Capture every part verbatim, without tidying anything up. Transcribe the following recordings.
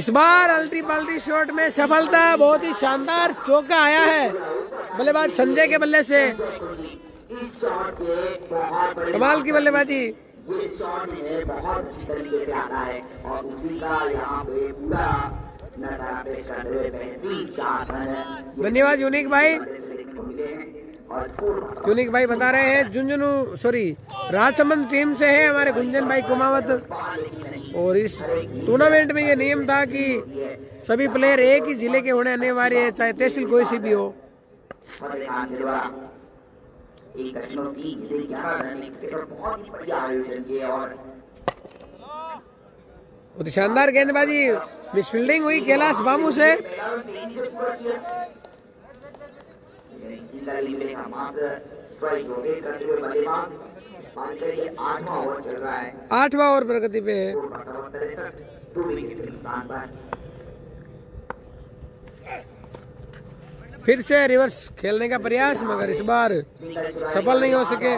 इस बार अल्टी पल्टी शॉट में सफलता, बहुत ही शानदार चौका आया है बल्लेबाज संजय के बल्ले से। कमाल की बल्लेबाजी, ये शॉट है बहुत अच्छी तरीके से आता है और उसी का यहाँ पे पूरा नजारा पेश कर रहे हैं। बेहतरीन शॉट है। धन्यवाद यूनिक भाई। यूनिक भाई बता रहे हैं झुंझुनू सॉरी राजसमंद टीम से है हमारे गुंजन भाई कुमावत। और इस टूर्नामेंट में ये नियम था कि सभी प्लेयर एक ही जिले के होने अनिवार्य है, चाहे तहसील कोई सी भी हो। एक दशमलव तीन से ग्यारह रन विकेट पर बहुत ही बढ़िया आयोजन किया और बहुत शानदार गेंदबाजी। मिस फील्डिंग हुई कैलाश बामू से। आठवां ओवर प्रगति पे है। फिर से रिवर्स खेलने का प्रयास मगर इस बार सफल नहीं हो सके।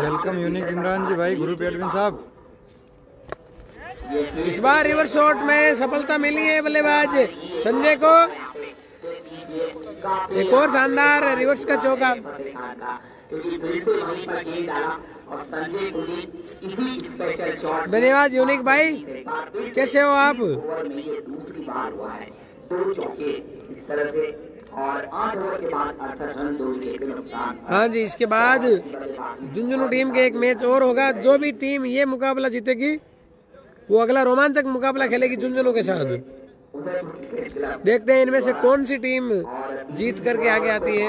वेलकम यूनिक इमरान जी भाई ग्रुप एडमिन साहब। इस बार रिवर्स शॉट में सफलता मिली है बल्लेबाज संजय को। एक और शानदार रिवर्स का चौका। धन्यवाद यूनिक भाई, कैसे हो आप? दूसरी बार हुआ है दो चौके इस तरह से और आठ ओवर के बाद अड़सठ रन दो विकेट के नुकसान। हाँ जी, इसके बाद झुंझुनू टीम के एक मैच और होगा। जो भी टीम ये मुकाबला जीतेगी वो अगला रोमांचक मुकाबला खेलेगी झुंझुनू के साथ। देखते हैं इनमें से कौन सी टीम जीत करके आगे आती है।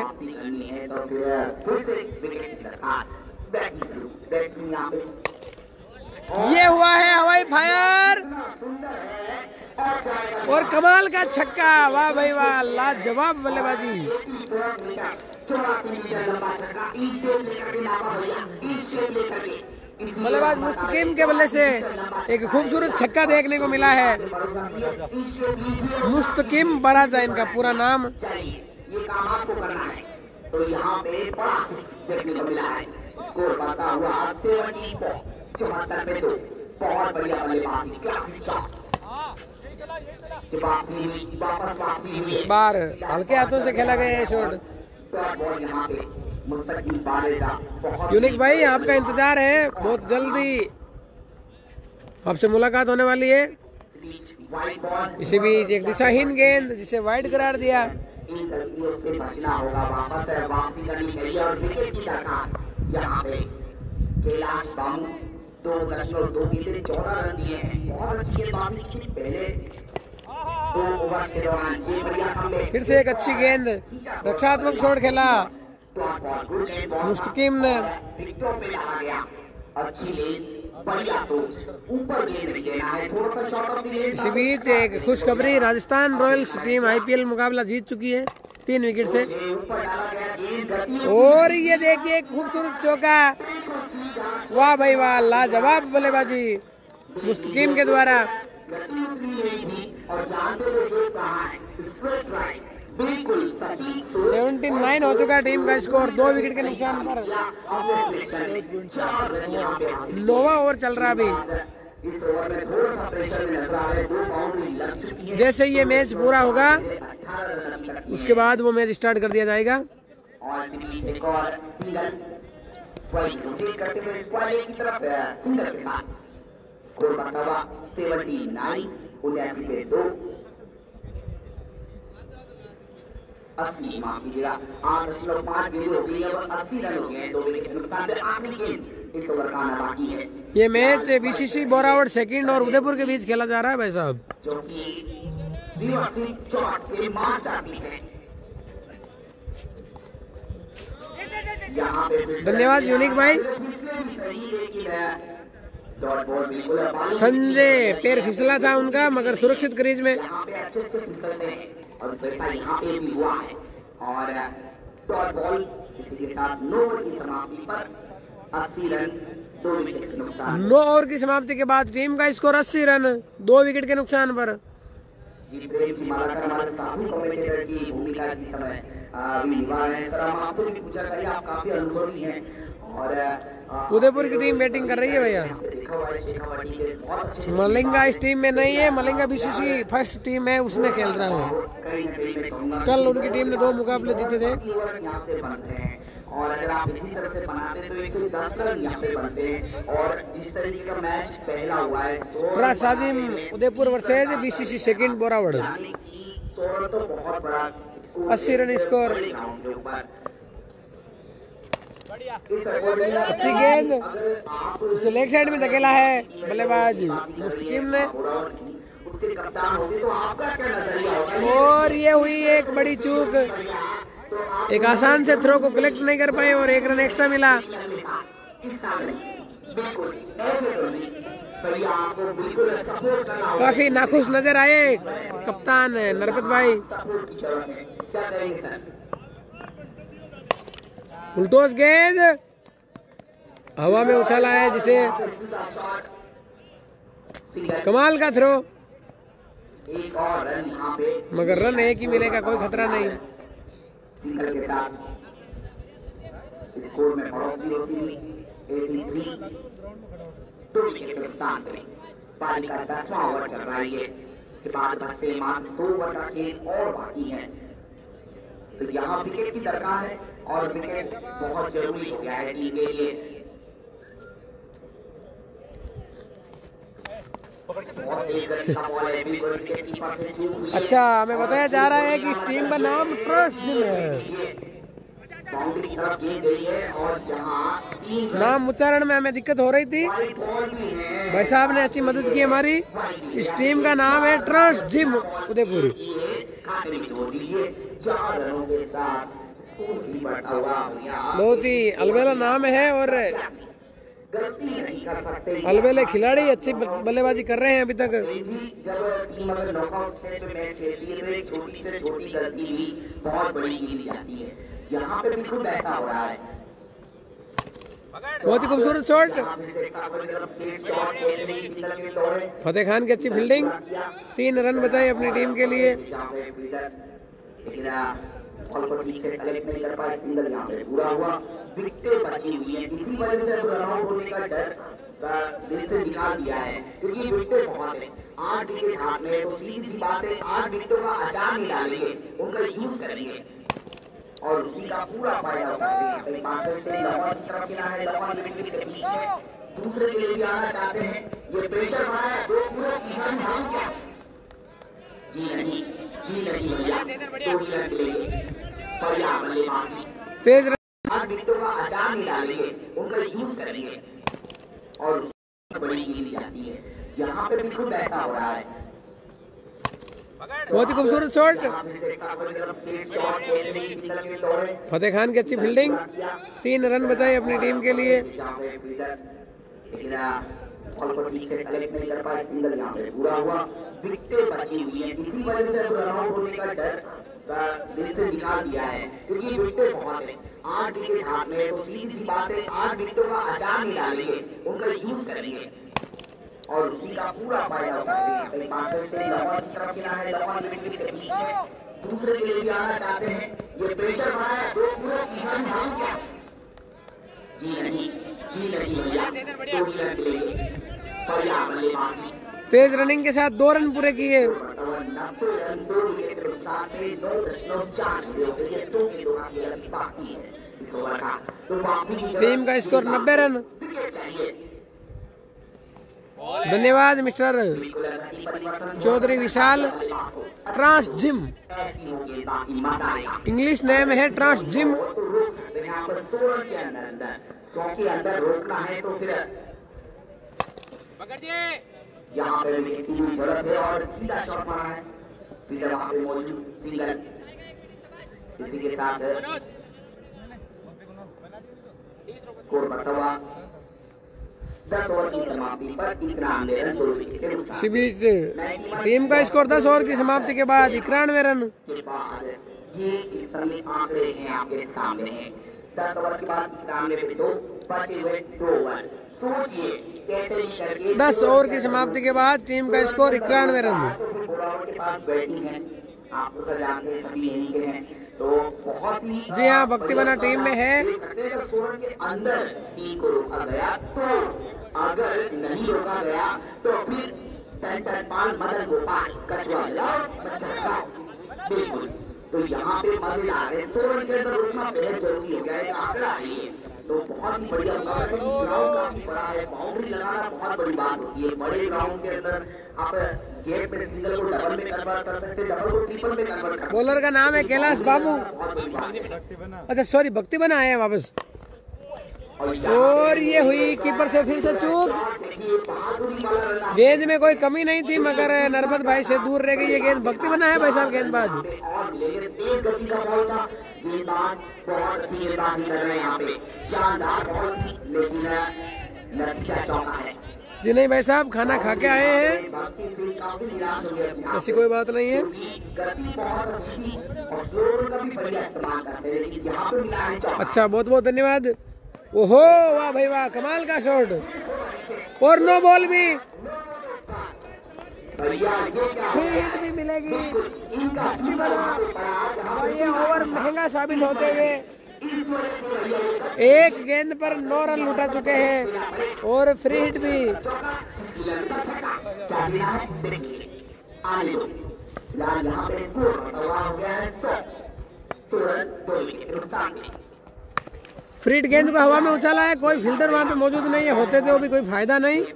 ये हुआ है हवाई फायर और कमाल का छक्का। वाह भाई वाह, लाजवाब बल्लेबाजी। बल्लेबाज मुस्तकीम के बल्ले से एक खूबसूरत छक्का देखने को मिला है। मुस्तकीम बराजा इनका पूरा नाम। ये काम आपको करना है तो यहाँ पे बड़ा देखने को मिला है। स्कोर बढ़ता हुआ चौहत्तर पे दो। बहुत बढ़िया बल्लेबाजी, क्लासिक शॉट। इस बार हल्के हाथों से खेला गया ये शॉट। यूनिक भाई आपका इंतजार है, बहुत जल्दी आपसे मुलाकात होने वाली है। इसी बीच एक दिशाहीन गेंद जिसे वाइड करार दिया। इन गलतियों से बचना होगा, वापस वापसी करनी चाहिए और विकेट की दरकार। यहाँ पे कैलाश बामू दो दशमलव दो कितने चौदह रन दिए हैं। बहुत अच्छी गेंदबाजी की पहले दो ओवर के दौरान। फिर से एक अच्छी गेंद, रक्षात्मक शॉट खेला मुस्तकीम ने। इसी बीच एक खुशखबरी, Rajasthan Royals team I P L मुकाबला जीत चुकी है तीन विकेट से। और ये देखिए खूबसूरत चौका। वाह भाई वाह, लाजवाब बल्लेबाजी मुस्तकीम के द्वारा। बिल्कुल सेवेंटी नाइन हो चुका टीम का स्कोर, दो विकेट के नुकसान पर। नोवा ओवर चल रहा अभी। जैसे ये मैच पूरा होगा उसके बाद वो मैच स्टार्ट कर दिया जाएगा। अस्सी माफ कीजिएगा आठ दशमलव पाँच गेंद हो गई है और अस्सी रन हो गए हैं, दो विकेट नुकसान पर। आखिरी गेंद इस ओवर का आना बाकी है। ये match B C C Borawad second और उदयपुर के बीच खेला जा रहा है भाई साहब। जो कि धन्यवाद यूनिक भाई। संजय पैर फिसला था उनका मगर सुरक्षित क्रीज में। और पैसा यहाँ पे भी हुआ है और डॉट बॉल इसी के साथ नौ ओवर की समाप्ति पर अस्सी रन दो विकेट के नुकसान। नौ ओवर की समाप्ति के बाद टीम का स्कोर अस्सी रन दो विकेट के नुकसान पर। जी प्रेम जी मालाकर हमारे साथी कमेंटेटर की भूमिका इस समय अभी निभा रहे हैं। सर हम आपसे भी पूछना चाहिए, आप काफी अनुभवी हैं और उदयपुर की टीम बैटिंग कर रही है भैया। मलिंगा इस टीम में नहीं है, मलिंगा बीसीसी फर्स्ट टीम है उसमें खेल रहा है। कल उनकी टीम ने दो मुकाबले जीते थे और अगर आप इसी तरह से बनाते हैं तो एक सौ दस रन यहाँ पे बनते हैं। और जिस तरीके का मैच पहला हुआ है Udaipur versus BCC second Borawar, तो बहुत बड़ा अस्सी रन स्कोर। अच्छी गेंद, उसे लेग साइड में धकेला है बल्लेबाज मुस्तकीम ने और ये हुई एक बड़ी चूक। एक आसान से थ्रो को कलेक्ट नहीं कर पाए और एक रन एक्स्ट्रा मिला। काफी नाखुश नजर आए कप्तान नरपत भाई। उल्टोस गेंद हवा में उछाला है जिसे कमाल का थ्रो, मगर रन एक ही मिलेगा, कोई खतरा नहीं। सिंगल के साथ स्कोर में बढ़ोतरी होती हुई तिरासी दो विकेट नुकसान में पारी का दसवां ओवर चल रहा है। इसके बाद बसते मात्र दो ओवर का खेल और बाकी है, तो यहाँ विकेट की दरकार है और विकेट बहुत जरूरी हो गया है टीम के लिए। अच्छा हमें बताया जा रहा है कि इस टीम का नाम ट्रस्ट जिम है। नाम उच्चारण में हमें दिक्कत हो रही थी, भाई साहब ने अच्छी मदद की हमारी। इस टीम का नाम है ट्रस्ट जिम उदयपुर। बहुत ही अलबेला नाम है और अलबेले खिलाड़ी अच्छी बल्लेबाजी कर रहे हैं अभी तक। जब टीम अगर नॉकआउट स्टेज में मैच खेलती है तो एक छोटी से छोटी गलती भी बहुत बड़ी गिनी जाती है। यहाँ पे बिल्कुल ऐसा हो रहा है। बहुत ही खूबसूरत शॉट, फतेह खान की अच्छी फील्डिंग, तीन रन बचाए अपनी टीम के लिए। ठीक से कलेक्ट नहीं कर पाए, सिंगल यहाँ पे पूरा हुआ, विकेटें बची हुई हैं। इसी वजह से रनआउट होने का डर दिल से निकाल दिया है क्योंकि विकेटें बहुत हैं, आठ विकेट हाथ में है। तो सीधी सी बात है, आठ विकेटों का अचार नहीं डालेंगे, उनका यूज करेंगे और उसी का पूरा फायदा उठाएंगे। लवन की तरफ खिला है, लवन विकेट के बीच में दूसरे के लिए भी आना चाहते हैं, ये प्रेशर बनाया दो पूरा क्या। जी नहीं जी नहीं भैया, चोरी रन मिलेंगे पर यहाँ बल्लेबाजी तेज विकेटों का अचार नहीं डालेंगे, उनका यूज करेंगे और बड़ी गिनी जाती है। यहाँ पे बिल्कुल ऐसा हो रहा है। बहुत ही खूबसूरत शॉट, फतेह खान की अच्छी फील्डिंग, तीन रन बचाए अपनी टीम के लिए। ठीक से कलेक्ट नहीं कर पाए, सिंगल यहाँ पे पूरा हुआ, विकेटें बची हुई हैं। इसी वजह से रनआउट होने का डर दिल से निकाल दिया है क्योंकि विकेटें बहुत हैं, आठ विकेट हाथ में है। तो सीधी सी बात है, आठ विकेटों का अचार नहीं डालेंगे, उनका यूज करेंगे और उसी का पूरा फायदा उठाएंगे। की तरफ खिला है, लवन विकेट के बीच में दूसरे के लिए भी आना चाहते हैं, ये प्रेशर बनाया दो पूरा क्या। जी नहीं जी नहीं भैया, चोरी रन मिलेंगे पर यहाँ बल्लेबाजी तेज रनिंग के साथ दो रन पूरे किए। टीम का स्कोर नब्बे रन। धन्यवाद mister Chaudhary Vishal. Trans gym English name है, ट्रांस जिम। यहाँ पे विकेट की जरूरत है और सीधा शॉट मारा है पीटर वहां पे मौजूद, सिंगल। इसी के साथ स्कोर बढ़ता हुआ दस ओवर की समाप्ति पर इक्यानवे रन, दो विकेट। टीम का स्कोर दस ओवर की समाप्ति के बाद इक्यानवे रन। ये इस समय आंकड़े हैं आपके सामने हैं, दस ओवर के बाद इक्यानवे पे दो बचे हुए दो ओवर। सोचिए कैसे करके दस ओवर की समाप्ति के बाद टीम का स्कोर इक्यानवे रन। बोरावत के पास बैटिंग है, आप तो सर जानते हैं सभी यहीं के हैं, तो बहुत ही जी हाँ भक्तिवना टीम में है। सोलन के अंदर टीम को रोका गया तो अगर नहीं रोका गया तो फिर मदन गोपाल कछुआ बिल्कुल, तो यहाँ पे मजेदार है। सोलन के अंदर रुकना बेहद जरूरी हो गया है, आंकड़ा ही है तो बहुत ही बढ़िया ग्राउंड बड़ा है, बाउंड्री लगाना बहुत बड़ी बात होती है। बड़े ग्राउंड के अंदर आप गेम में सिंगल को डबल में कन्वर्ट कर सकते हैं, डबल को ट्रिपल में कन्वर्ट कर। बॉलर का नाम है कैलाश बाबू, अच्छा सॉरी भक्ति बना आए हैं वापस, और ये हुई कीपर से फिर से चूक। गेंद में कोई कमी नहीं थी मगर नर्मद भाई से दूर रह गई ये गेंद। भक्ति बना है भाई साहब गेंदबाज, बहुत अच्छी गेंदबाजी कर रहे हैं यहाँ पे, शानदार बॉल है। जी नहीं भाई साहब खाना खा के आए हैं, ऐसी कोई बात नहीं है। अच्छा बहुत बहुत धन्यवाद। ओहो वाह भाई वाह कमाल का शॉट, और नो बॉल भी थ्री हिट भी मिलेगी। ये ओवर महंगा साबित होते हुए एक गेंद पर नौ रन लुटा चुके हैं और फ्री हिट भी। फ्रीट गेंद को हवा में उछाला है, कोई फील्डर वहां पे मौजूद नहीं है, होते थे वो भी कोई फायदा नहीं। जी जी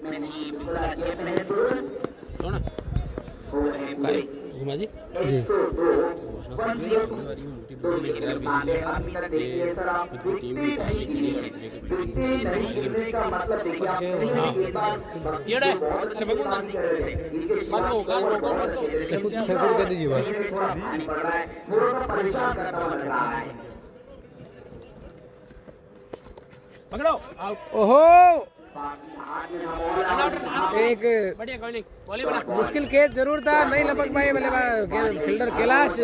पकड़ो। ओहो एक मुश्किल कैच जरूर था, नहीं लपक पाए फील्डर कैलाश।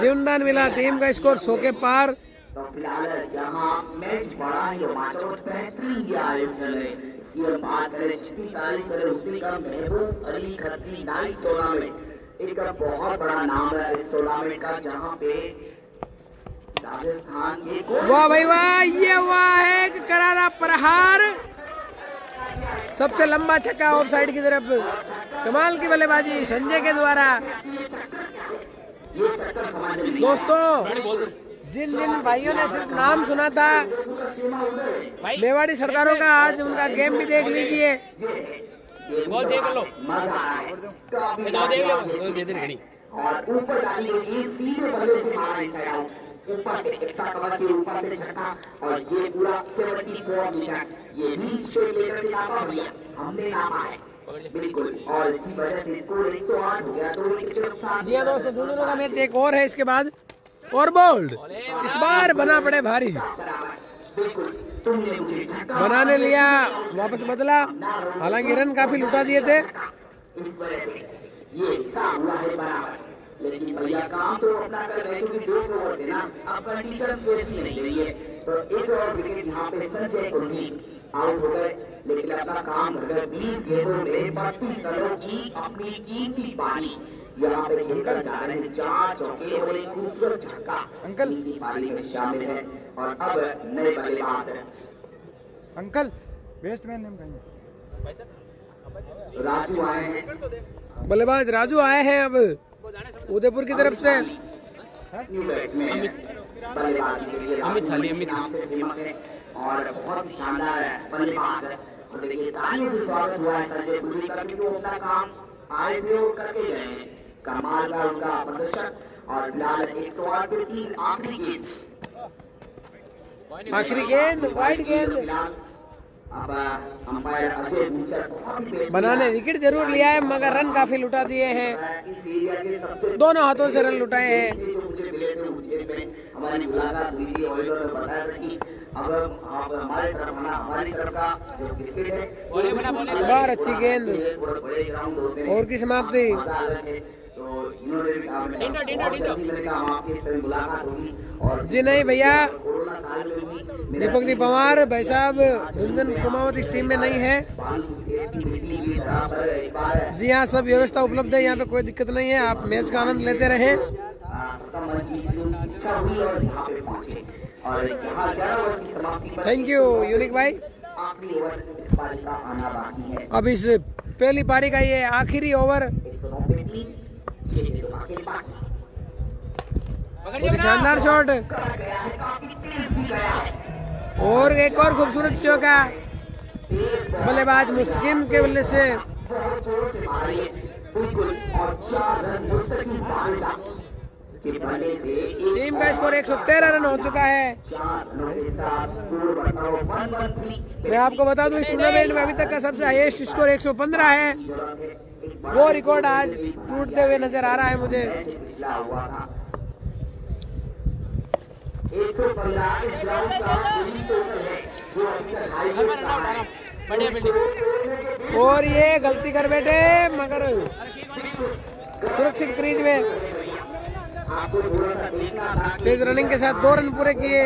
जीवनदान मिला टीम का, स्कोर सौ के पार। एक बहुत बड़ा नाम है इस टूर्नामेंट का, जहाँ पे वाह भाई वाह ये हुआ है एक करारा प्रहार, सबसे लंबा छक्का ऑफ साइड की तरफ, कमाल की बल्लेबाजी संजय के द्वारा। दोस्तों जिन जिन भाइयों ने सिर्फ नाम सुना था मेवाड़ी सरदारों का, आज उनका गेम भी देख लीजिए। ऊपर से एक्स्ट्रा कवर के ऊपर से छक्का, और ये पूरा चौहत्तर मीटर ये बीच से लेकर के नापा भैया, हमने नापा है बिल्कुल, और इसी वजह से स्कोर एक सौ आठ हो गया। तो ये कितना दोस्तों झुंझुनू का मैच एक और है इसके बाद, और बोल्ड इस बार बना पड़े भारी, बनाने लिया वापस बदला, हालांकि रन काफी लुटा दिए थे। लेकिन भैया काम तो अपना कर रहे क्योंकि दो ओवर से ना अब कंडीशन स्पेस ही नहीं रही है, तो एक और विकेट यहाँ पे संजय को भी आउट हो गए। लेकिन अपना काम अगर बीस गेंदों में बत्तीस रनों की अपनी कीमती पारी यहाँ पे खेलकर जा रहे हैं, चार चौके और एक खूबसूरत छक्का अंकल की पारी में शामिल है, और अब नए बल्लेबाज है अंकल बेस्टमैन राजू आए हैं, बल्लेबाज राजू आए हैं अब उदयपुर की तरफ से। अमित थाली अमित और बहुत शानदार स्वागत हुआ है संजय गुजरी का, क्योंकि वो अपना काम आए थे और करके गए हैं, कमाल का उनका प्रदर्शन। और फिलहाल एक सौ आठ के तीन आखिरी गेंद, आखिरी गेंद वाइड गेंद, अब अंपायर अजय गुजर बनाने विकेट जरूर लिया है मगर रन काफी लुटा दिए हैं, दोनों हाथों से रन लुटाए हैं। अब आप हमारी तरफ आना, हमारी तरफ का जो क्रिकेट है इस बार अच्छी गेंद और की समाप्ति। जी नहीं भैया, दीपक जी पवार भाई साहब झुंझुनू कुमावत इस टीम में नहीं है। जी हाँ, सब व्यवस्था उपलब्ध है, यहाँ पे कोई दिक्कत नहीं है, आप मैच का आनंद लेते रहे। थैंक यू यूनिक भाई। अब इस पहली पारी का ये आखिरी ओवर, शानदार शॉट और एक और खूबसूरत चौका। बल्लेबाज मुस्तकीम के बल्ले से टीम का स्कोर एक सौ तेरह रन हो चुका है। मैं आपको बता दूं, इस टूर्नामेंट में अभी तक का सबसे हाईएस्ट स्कोर एक सौ पंद्रह है, वो रिकॉर्ड आज टूटते हुए नजर आ रहा है मुझे। और ये गलती कर बैठे मगर सुरक्षित क्रीज में तेज रनिंग के साथ दो रन पूरे किए।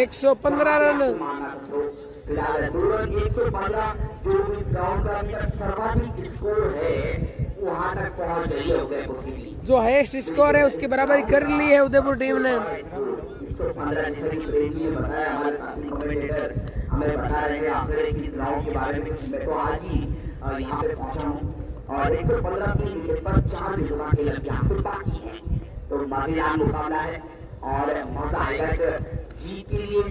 एक सौ पंद्रह रन, जो इस ग्राउंड का सर्वाधिक स्कोर है, वहां तक पहुंच गई है उदयपुर की टीम। जो हाईएस्ट स्कोर है उसकी बराबरी कर ली है उदयपुर टीम ने। एक सौ पंद्रह जैसा कि प्रेम जी ने बताया, हमारे साथी कमेंटेटर हमें बता रहे हैं आंकड़े की ग्राउंड के बारे में। मैं तो आज ही यहां पे पहुंचा हूं और एक सौ पंद्रह की विकेट पर चार विकेट के लग गया, सिर्फ बाकी है तो मजेदार मुकाबला है और मजा आएगा जी के लिए।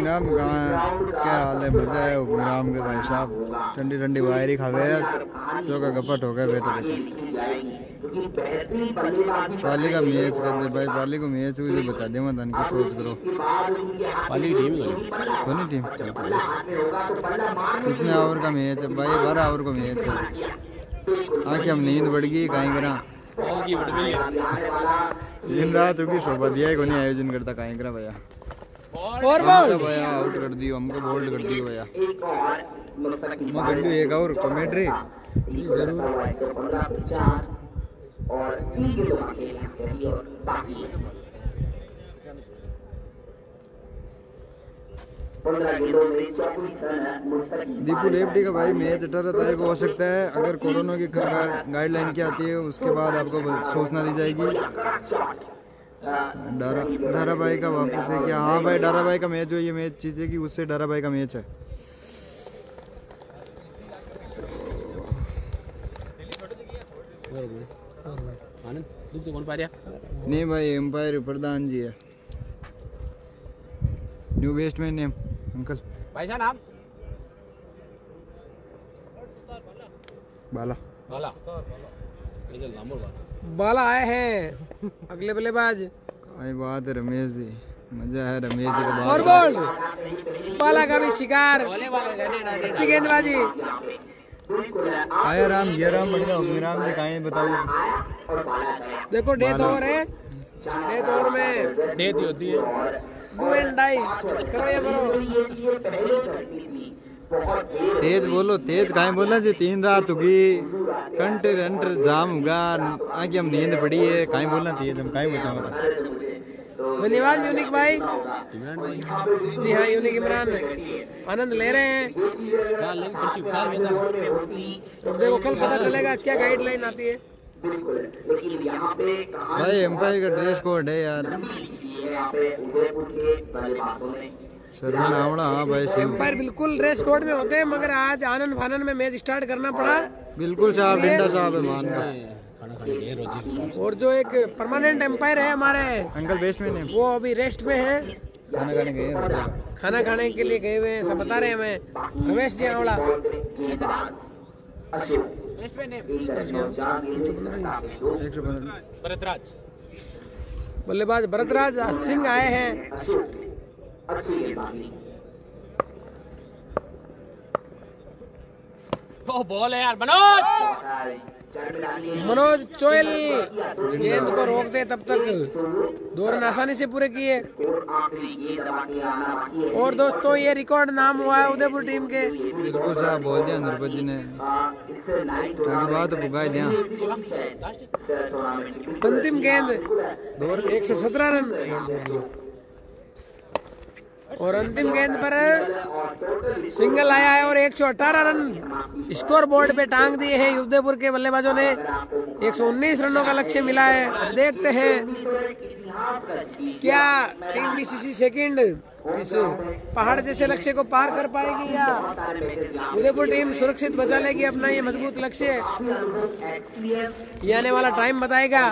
नाम गाँव क्या हाल है, मजा है उपराम के भाई साहब, ठंडी ठंडी वायरी खावे सो का गपट हो गया बेटे। पाली का मैच कर दे भाई, पाली को मैच हुई तो बता दे, मैं तन को सोच करो पाली टीम कौन टीम कितने ओवर का मैच है भाई, बारह ओवर का मैच है। आके हम नींद बढ़ गई कहीं करा दिन रात होगी, शोभा दिया को नहीं आयोजन करता कहीं करा भैया। और भैया आउट कर दियो हमको, बोल्ड कर दियो भैया। एक और कमेंट्री जरूर दीपू लेफ्टी का भाई मैच अठारह तारीख को हो सकता है, अगर कोरोना की गाइडलाइन क्या आती है उसके बाद आपको सूचना दी जाएगी। डारा डारा भाई का वापस है क्या? हाँ भाई, डारा भाई का मैच जो ये मैच जीतेगी उससे डारा भाई का मैच है। नहीं भाई, एम्पायर प्रधान जी है, न्यू बेस्ट में नेम अंकल भाई साहब नाम बाला बाला बाला आए हैं अगले बल्लेबाज। आई बात है रमेश जी, मजा है रमेश जी का। और बॉल बाला का भी शिकार, अच्छी गेंदबाजी। आया राम ये राम राम जी कहीं बताओ। देखो डेथ ओवर है, डेथ ओवर में डेथ होती है, डू एंड डाई करो या मरो। तेज बोलो, तेज कहीं बोलना जी, तीन रात होगी कंटर रंटर जाम होगा, आगे हम नींद पड़ी है, कहीं बोलना तेज हम कहीं बताऊंगा। धन्यवाद यूनिक भाई। जी हाँ यूनिक इमरान आनंद ले रहे हैं। अब देखो कल पता चलेगा क्या गाइडलाइन आती है भाई। एम्पायर का ड्रेस कोड है यार, एम्पायर बिल्कुल ड्रेस कोड में होते हैं, मगर आज आनन फानन में मैच स्टार्ट करना पड़ा। बिल्कुल साहब, बिंदा साहब है मान का। और जो एक परमानेंट एम्पायर है हमारे अंकल बेस्ट में, वो अभी रेस्ट में है, खाना खाने गए, खाना खाने के लिए गए हुए हैं, सब बता रहे हैं हमें रमेश जी आवड़ा। बल्लेबाज भरतराज सिंह आए हैं। अच्छी तो बॉल है यार, बनोज मनोज चोयल गेंद को रोक दे तब तक दौड़न आसानी से पूरे किए। और दोस्तों ये रिकॉर्ड नाम हुआ है उदयपुर टीम के। बिल्कुल साहब बोल दिया नरपत जी ने, ताकि बात भुगाई दिया। अंतिम गेंद दौड़ एक सौ सत्रह रन और अंतिम गेंद पर सिंगल आया है और एक सौ अठारह रन स्कोर बोर्ड पे टांग दिए हैं उदयपुर के बल्लेबाजों ने। एक सौ उन्नीस रनों का लक्ष्य मिला है। अब देखते हैं क्या टीम बीसीसी सेकंड इस पहाड़ जैसे लक्ष्य को पार कर पाएगी या उदयपुर टीम सुरक्षित बचा लेगी अपना ये मजबूत लक्ष्य, ये आने वाला टाइम बताएगा।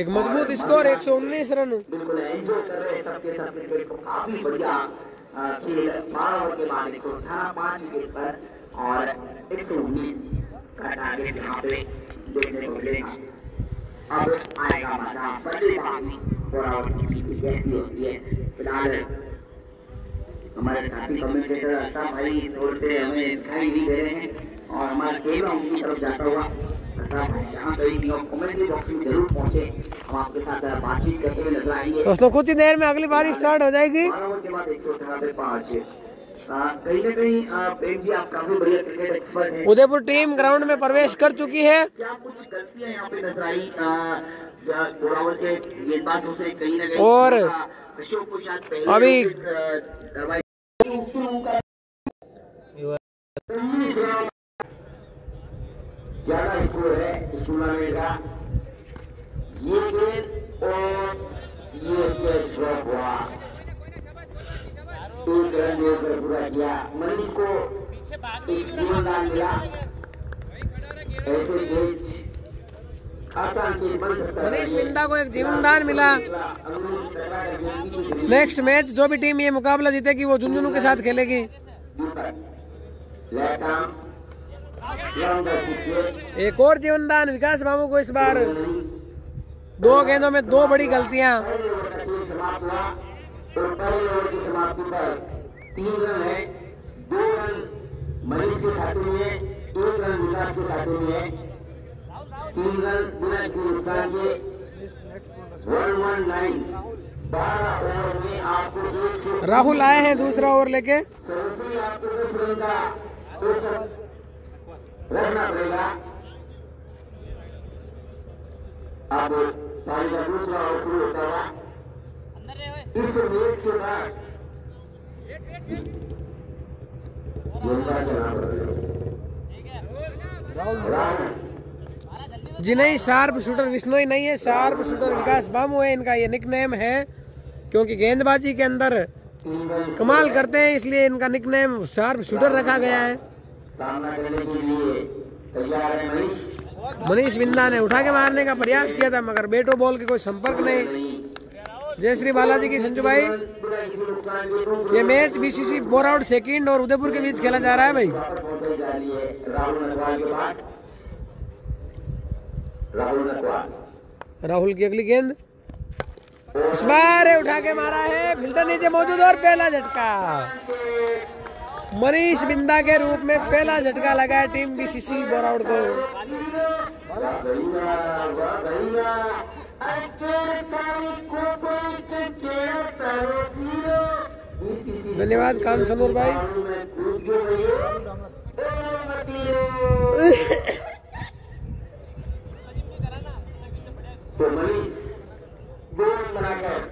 एक मजबूत स्कोर एक सौ उन्नीस रन। फिलहाल हमारे साथी कमेंटेटर अल्ताफ भाई जोर से हमें दिखाई नहीं दे रहे हैं और हमारा खेल उनकी तरफ जाता हुआ दोस्तों कुछ ही देर में अगली बारी स्टार्ट हो जाएगी। उदयपुर टीम ग्राउंड में प्रवेश कर चुकी है। और अभी ज्यादा स्कोर है इस टूर्नामेंट का। ये गेंद और ये कैच ड्रॉप हुआ, एक रन जोड़कर पूरा किया। मरीज को एक जीवनदान मिला। ऐसे कैच आसान से बन सकता है। मनीष बिंदा को एक जीवनदान मिला। नेक्स्ट मैच जो भी टीम ये मुकाबला जीतेगी वो झुंझुनू के साथ खेलेगी। एक और जीवनदान विकास बाबू को इस बार। दो गेंदों में दो बड़ी गलतियां। राहुल आए हैं दूसरा ओवर लेके। रखना पड़ेगा। अब पारी का दूसरा ओवर शुरू होता हुआ इस मैच के बाद जी नहीं, शार्प शूटर विष्णोई नहीं है, शार्प शूटर विकास बामू है। इनका ये निकनेम है क्योंकि गेंदबाजी के अंदर कमाल करते हैं, इसलिए इनका निकनेम शार्प शूटर रखा गया है। सामना करने के लिए तैयार है मनीष। मनीष बिंदा ने उठा के मारने का प्रयास किया था मगर बेटो बॉल के कोई संपर्क नहीं। जय श्री बालाजी की संजू भाई। ये मैच बीसीसी बोरावड सेकंड और उदयपुर के बीच खेला जा रहा है भाई। राहुल की अगली गेंद इस बार उठा के मारा है, फील्डर नीचे मौजूद और पहला झटका। मनीष बिंदा के रूप में पहला झटका लगा है टीम बीसीसी बोरावड को। धन्यवाद कामसनूर भाई। तो मनीष दो रन बनाकर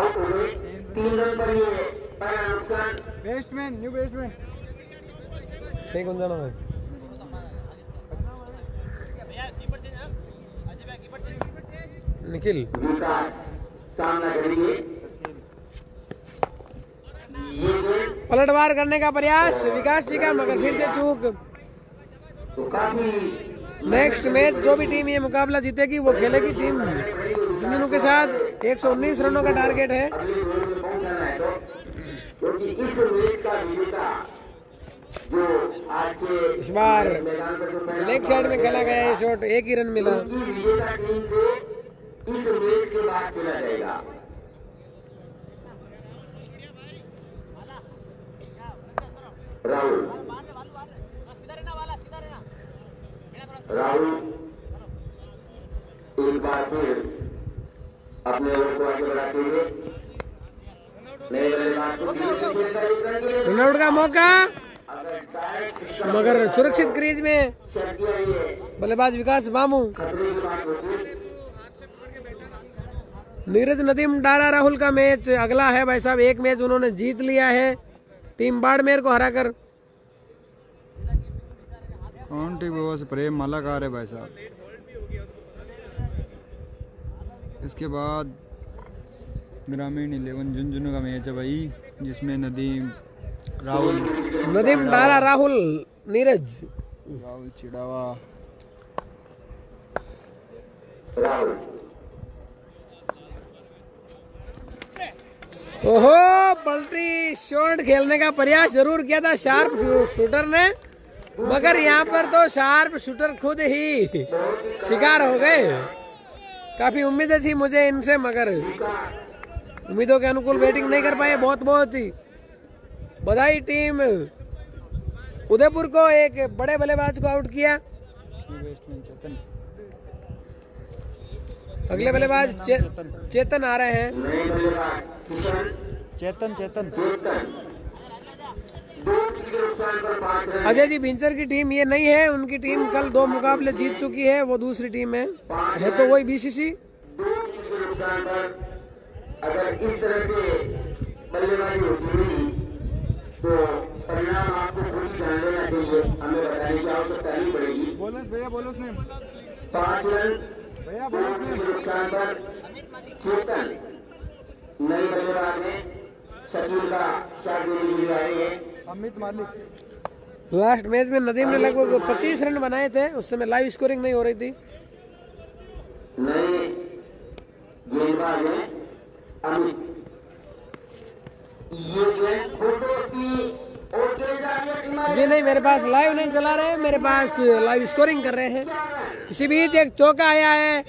आउट हो गए। तीन रन पर ये बैट्समैन न्यू बैट्समैन ठीक हो जाना है। निखिल सामना करेंगे। पलटवार करने का प्रयास विकास जी का मगर फिर से चूक। नेक्स्ट मैच जो भी टीम ये मुकाबला जीतेगी वो खेलेगी टीम झुंझुनू के साथ। एक सौ उन्नीस रनों का टारगेट है। इस मैच का विजेता जो आज के इस बार लेग साइड में खेला गया है शॉट, एक ही रन मिला। विजेता टीम से इस मैच के बाद खेला जाएगा। राहुल राहुल एक बार फिर अपने ओवर को आगे बढ़ाते हुए नए बल्लेबाज रनआउट का मौका, मगर सुरक्षित क्रीज में बल्लेबाज विकास मामू। नीरज नदीम डारा राहुल का मैच अगला है भाई साहब, एक मैच उन्होंने जीत लिया है टीम बाड़मेर को हराकर। कौन टीम से प्रेम मलाकार है भाई साहब। इसके बाद ग्रामीण इलेवन झुंझुनू का मैच है भाई, जिसमें नदीम राहुल नदीम डारा राहुल नीरज राहुल चिड़ावा राहुल। ओहो, पलटी शॉट खेलने का प्रयास जरूर किया था शार्प शूटर ने, मगर यहाँ पर तो शार्प शूटर खुद ही शिकार हो गए। काफी उम्मीदें थी मुझे इनसे, मगर उम्मीदों के अनुकूल बैटिंग नहीं कर पाए। बहुत बहुत ही बधाई टीम उदयपुर को, एक बड़े बल्लेबाज को आउट किया। अगले बल्लेबाज चे, चेतन आ रहे हैं। चेतन चेतन अजय जी भिंचर की टीम ये नहीं है, उनकी टीम कल दो मुकाबले जीत चुकी है, वो दूसरी टीम है है तो वही बीसीसी। अगर इस तरह से बल्लेबाजी होती हुई तो परिणाम आपको पूरी जान लेना चाहिए, हमें बताने की आवश्यकता नहीं पड़ेगी। बोनस भैया बोनस ने पाँच रन भैया बोनस ने नुकसान पर चेतन। नई बल्लेबाज ने शकील का शॉट देने के लिए आए हैं अमित मालिक। लास्ट मैच में नदीम ने लगभग पच्चीस रन बनाए थे, उस समय लाइव स्कोरिंग नहीं हो रही थी। नए गेंदबाज ने अमित जी नहीं, मेरे पास लाइव नहीं चला रहे, मेरे पास लाइव स्कोरिंग कर रहे हैं। इसी बीच एक चौका आया है,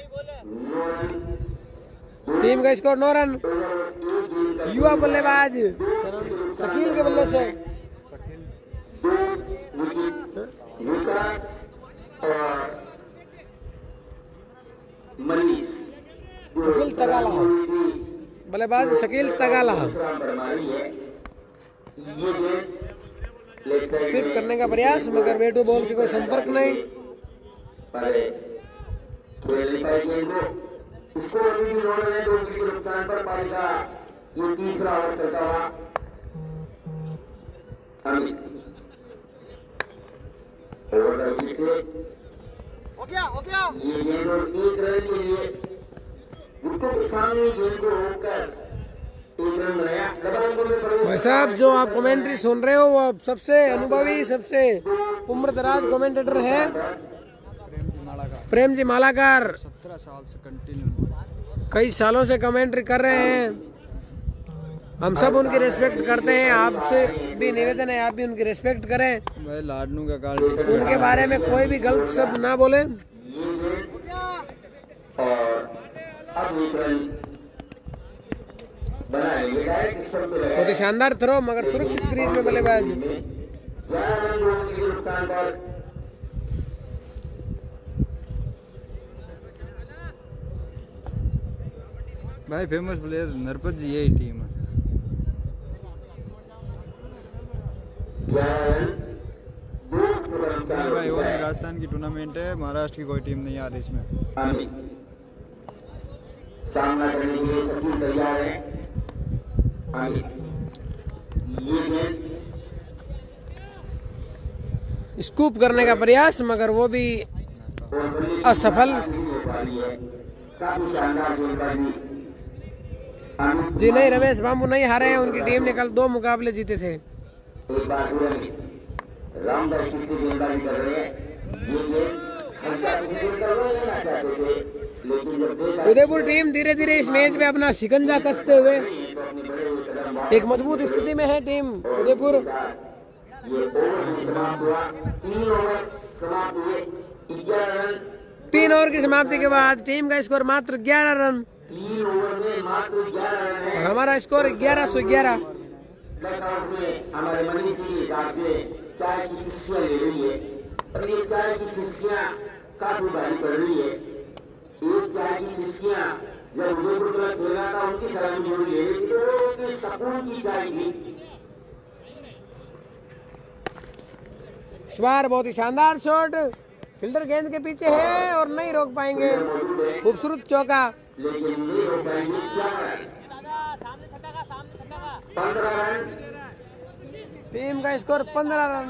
टीम का स्कोर नौ रन। युवा बल्लेबाज शकील के बल्ले से शकील तगाला, बल्लेबाज शकील तगाला स्वीप करने का प्रयास, मगर बैट टू बॉल की कोई संपर्क नहीं। हो गया हो गया ये गेंद और एक रन के लिए भाई साहब। जो आप कमेंट्री सुन रहे हो वो आप सबसे अनुभवी, सबसे उम्रदराज कमेंटेटर है प्रेम जी मालाकार। सत्रह साल से कंटिन्यू कई सालों से कमेंट्री कर रहे हैं, हम सब उनकी रेस्पेक्ट करते हैं। आपसे भी निवेदन है आप भी उनकी रेस्पेक्ट करें, उनके बारे में कोई भी गलत शब्द ना बोले। बहुत शानदार थ्रो, मगर सुरक्षित क्रीज में बल्लेबाज। भाई फेमस प्लेयर नरपत जी, यही टीम है। भाई और राजस्थान की टूर्नामेंट है, महाराष्ट्र की कोई टीम नहीं आ रही इसमें। सामना करने के लिए शकील तैयार है। ये गेंद स्कूप करने का प्रयास, मगर वो भी असफल। जी नहीं, रमेश बाबू नहीं हारे हैं, उनकी टीम ने कल दो मुकाबले जीते थे। एक बार राउंड गेंदबाजी कर रहे हैं उदयपुर टीम, धीरे धीरे इस मैच में अपना शिकंजा कसते हुए एक मजबूत स्थिति में है टीम उदयपुर। तीन ओवर की समाप्ति के बाद टीम का स्कोर मात्र ग्यारह रन और हमारा स्कोर ग्यारह सौ ग्यारह। ब्लैकआउट में हमारे मनीष जी के हिसाब से चाय की चुस्कियां ले रही है और ये चाय की चुस्कियां काफी भारी पड़ रही है। एक चाय की चुस्कियां जब उदयपुर क्लब खेला था उनकी सलामी जोड़ी ले रही थी, वो एक सकून की चाय थी। इस बार बहुत ही शानदार शॉट, फील्डर गेंद के पीछे है और नहीं रोक पाएंगे। खूबसूरत चौका, लेकिन नहीं रोक पाएंगे। टीम का स्कोर पंद्रह रन,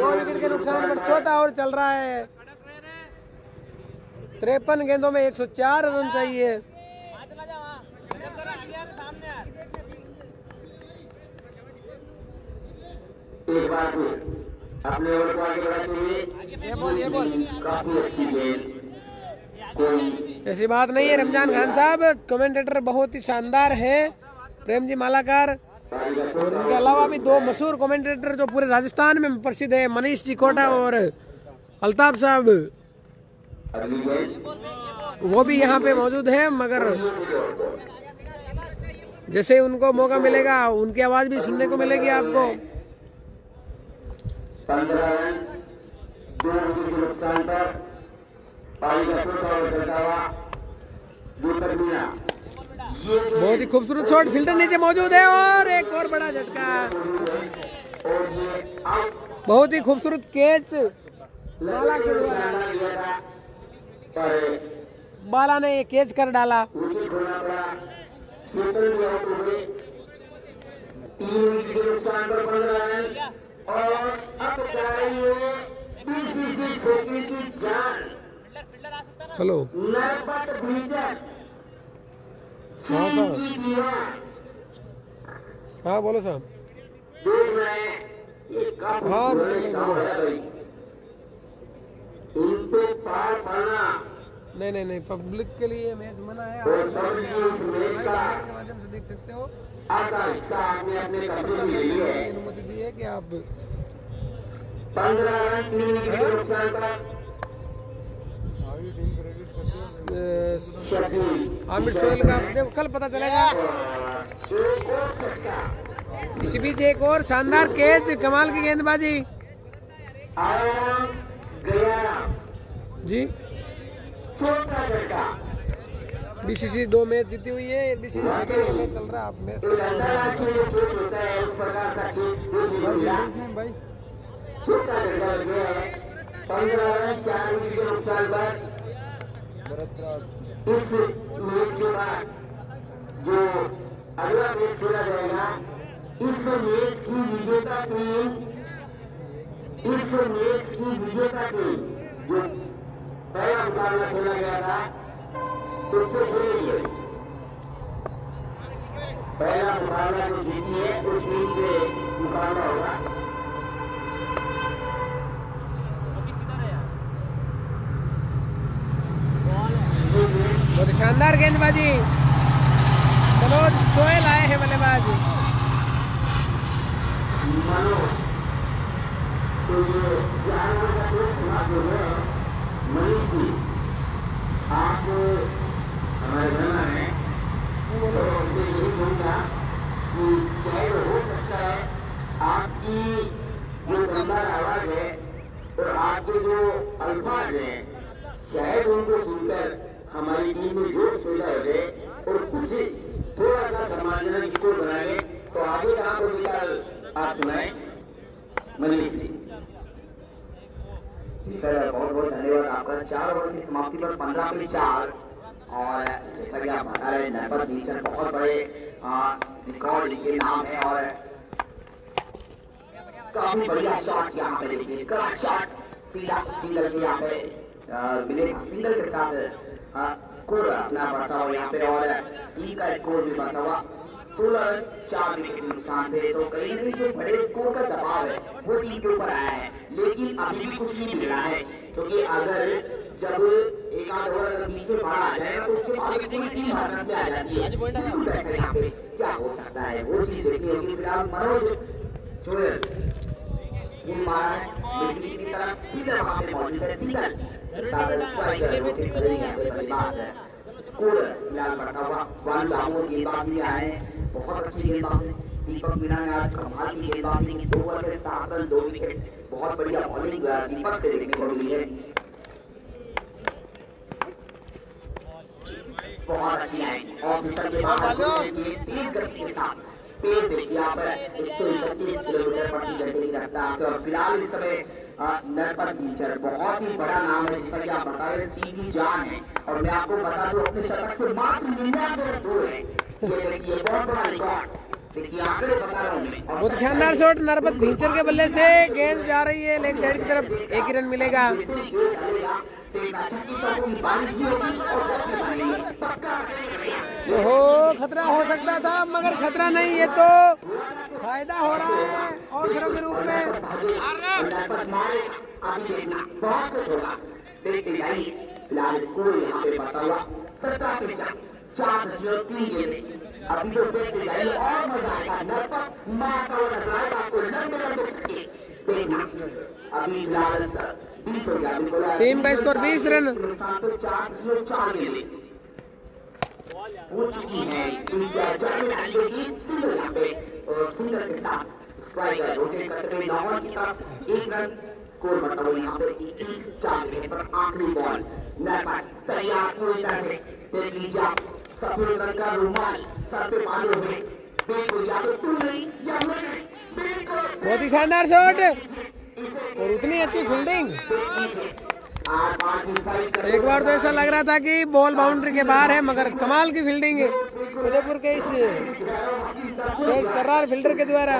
दो विकेट के नुकसान पर चौथा ओवर चल रहा है। तिरपन गेंदों में एक सौ चार रन चाहिए। एक बार अपने ओर को आगे बढ़ाते हुए काफी अच्छी गेंद, कोई ऐसी बात नहीं है। रमजान खान साहब कमेंटेटर बहुत ही शानदार है, प्रेम जी मालाकार और उनके अलावा भी दो मशहूर कमेंटेटर जो पूरे राजस्थान में प्रसिद्ध है, मनीष जी कोटा और अल्ताफ साहब, वो भी यहाँ पे मौजूद है। मगर जैसे उनको मौका मिलेगा उनकी आवाज भी सुनने को मिलेगी आपको। पंद्रह दो विकेट के नुकसान पर पारी का चौथा ओवर चलता हुआ दीपक मीणा, बहुत ही खूबसूरत शॉट, फील्डर नीचे मौजूद है और एक और बड़ा झटका। बहुत ही खूबसूरत कैच बाला के द्वारा, बाला ने ये कैच कर डाला। तीन विकेट के नुकसान पर पंद्रह रन और अब जा रही है बीसीसी सेकंड की जान। हेलो नरपत भीचक चीन की दीवार। हाँ बोलो साहब, देख रहे ये काफी भाई, इन पे पार पड़ना नहीं नहीं नहीं, पब्लिक के लिए मैच मना है। इस मैच का माध्यम से देख सकते हो, आपने अपने कब्जे में ली है, अनुमति दी है कि आप पंद्रह रन तीन विकेट के नुकसान पर आमिर सोहेल का देखो, कल पता चलेगा। इसी बीच एक और शानदार कैच, कमाल की गेंदबाजी जी। बीसीसी दो मैच जीती हुई है, बीसीसी सेकंड मैच चल रहा है। आप मैच इस मैच के बाद जो अगला मैच खेला जाएगा, इस मैच की विजेता टीम, इस मैच की विजेता टीम जो पहला मुकाबला खेला गया था उससे खेली है। पहला मुकाबला जो जीती है उस टीम से मुकाबला होगा। बहुत शानदार गेंदबाजी, मनोज गोयल आए हैं बल्लेबाज। मनोज तो ये चार ओवर का समाप्त हो गया है। मनीष जी आप हमारे मेहमान हैं, तो मैं यही कहूँगा कि शायद हो सकता है आपकी जो दमदार आवाज़ है और आपके जो अल्फाज हैं, शायद उनको सुनकर हमारी टीम में जोश पैदा हो जाए और कुछ थोड़ा सा सम्मानजनक स्कोर बनाए, तो आगे कहाँ पर निकाल आप सुनाए मनीष जी। जी सर बहुत बहुत धन्यवाद आपका। चार ओवर की समाप्ति पर पंद्रह पे चार, और जैसा कि आप बता रहे हैं नरपत भीचक बहुत बड़े रिकॉर्ड इनके नाम है और काफी बढ़िया शॉट यहाँ पे देखिए, कड़ा शॉट सीधा सिंगल के यहाँ पे मिले, सिंगल के साथ स्कोर अपना बढ़ता हुआ यहाँ पे और टीम का स्कोर भी बढ़ता हुआ सोलह रन चार विकेट के नुकसान थे। तो कहीं ना कहीं जो बड़े स्कोर का दबाव है वो टीम के ऊपर आया है, लेकिन अभी भी कुछ नहीं मिल रहा है, क्योंकि अगर जब एक आध ओवर अगर बीच में बाढ़ आ जाएगा तो उसके बाद पूरी टीम हारत में आ जाती है। तो यहाँ पे क्या हो सकता है वो चीज देखनी होगी। फिलहाल मनोज जोयल मारा है की तरफ, सीधर वहाँ पे मौजूद है, सीधर स्कोर फिलहाल बढ़ता हुआ। वालू दामोर गेंदबाजी में आए, बहुत अच्छी गेंदबाजी दीपक मीणा ने आज कमाल की गेंदबाजी की, दो ओवर में सात रन दो विकेट, बहुत बढ़िया बॉलिंग दीपक से देखने को मिली है, बहुत अच्छी है। और मिस्टर के बाद तीन गति के साथ पेड़ देखिए यहाँ पर एक सौ इकतीस किलोमीटर प्रति घंटे की रफ्तार। और फिलहाल इस समय नरपत टीचर बहुत ही बड़ा नाम है जिसका कि आप बता रहे सीधी जान है, और मैं आपको बता दूं अपने शतक से मात्र निन्यानवे रन दूर है, ये बहुत बड़ा रिकॉर्ड देखिए आंकड़े बता रहा हूं मैं। बहुत शानदार शॉट नरपत टीचर के बल्ले से, गेंद जा रही है लेग साइड की तरफ, एक ही रन मिलेगा। ओहो खतरा हो सकता था मगर खतरा नहीं, ये तो फायदा हो रहा है और घरों के रूप में बहुत कुछ होगा। देखते जाइए फिलहाल स्कोर यहाँ पे बता हुआ सत्रह के चार चार दशमलव तीन गेंदें अभी जो देखते जाइए और मजा आएगा, नरपत मारता हुआ नजर आएगा आपको लंबे लंबे छक्के देखना। अभी फिलहाल टीम का स्कोर बीस रन बहुत ही शानदार शॉट और उतनी अच्छी फील्डिंग। एक बार तो ऐसा लग रहा था कि बॉल बाउंड्री के बाहर है मगर कमाल की फील्डिंग उदयपुर के इस करार फील्डर के द्वारा।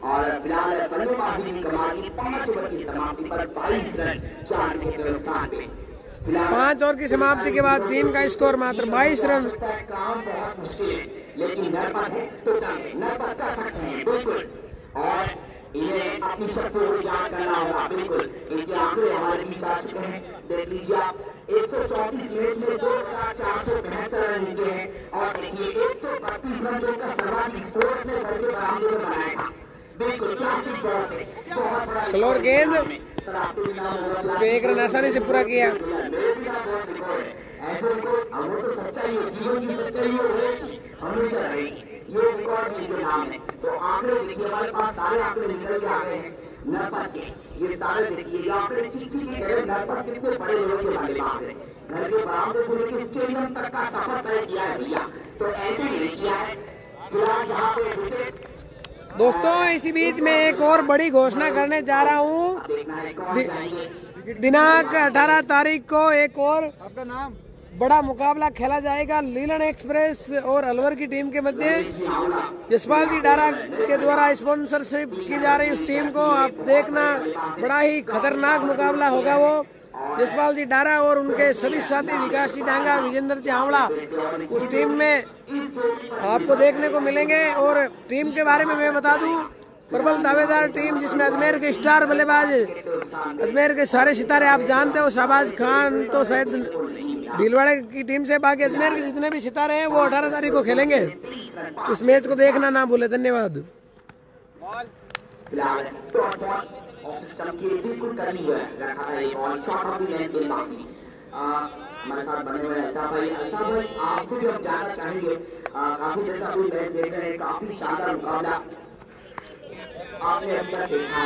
और फिलहाल बल्लेबाजी की कमाल की पांच ओवर की समाप्ति पर बाईस रन चार विकेट के नुकसान पे। पांच ओवर की समाप्ति के बाद टीम का स्कोर मात्र बाईस रन। काम बहुत मुश्किल है लेकिन नरपत है तो नरपत कर सकते हैं बिल्कुल, और इन्हें अपनी शक्तियों को याद करना होगा बिल्कुल। इनके आंकड़े हमारे बीच आ चुके हैं, देख लीजिए आप एक सौ चौतीस मैच में दो हजार चार सौ बहत्तर रन हुए हैं और देखिए एक सौ बत्तीस रन जो उनका सर्वाधिक स्कोर अपने घर के बरामदे में बनाया था। स्लोर गेंद उसमें एक रन आसानी से पूरा किया। घर के बरामदे से लेकर स्टेडियम तक का सफर तय किया है भैया, तो ऐसे ही किया है। फिलहाल यहाँ पे दोस्तों इसी बीच में एक और बड़ी घोषणा करने जा रहा हूँ। दिनांक अठारह तारीख को एक और बड़ा मुकाबला खेला जाएगा लीलन एक्सप्रेस और अलवर की टीम के मध्य। यशपाल जी डारा के द्वारा स्पॉन्सरशिप की जा रही उस टीम को आप देखना, बड़ा ही खतरनाक मुकाबला होगा वो। यशपाल जी डारा और उनके सभी साथी विकास जी डांगा, विजेंद्र जी आंवला उस टीम में आपको देखने को मिलेंगे। और टीम के बारे में मैं बता दूं, प्रबल दावेदार टीम जिसमें अजमेर के स्टार बल्लेबाज, अजमेर के सारे सितारे आप जानते हो, शाहबाज खान तो शायद भीलवाड़े की टीम से, बाकी अजमेर के जितने भी सितारे हैं वो अठारह तारीख को खेलेंगे। इस मैच को देखना ना भूले। धन्यवाद। बिल्कुल कर लिया रखा है और शॉट गेंदबाजी हमारे साथ बने हुए अल्ताफ भाई। अल्ताफ भाई आपसे भी हम जानना चाहेंगे, काफी जैसा कोई मैच देख रहे हैं, काफी शानदार मुकाबला आपने अब तक देखा है।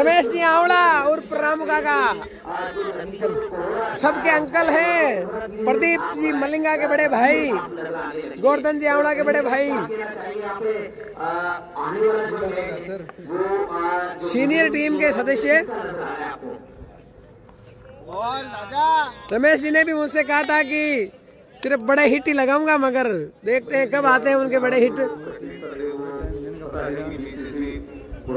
रमेश जी आंवला और प्रणाम काका सबके अंकल हैं, प्रदीप जी मलिंगा के बड़े भाई, गोवर्धन जी आंवला के बड़े भाई, सीनियर टीम के सदस्य। रमेश जी ने भी मुझसे कहा था कि सिर्फ बड़े हिट ही लगाऊंगा, मगर देखते हैं कब आते हैं उनके बड़े हिट। इस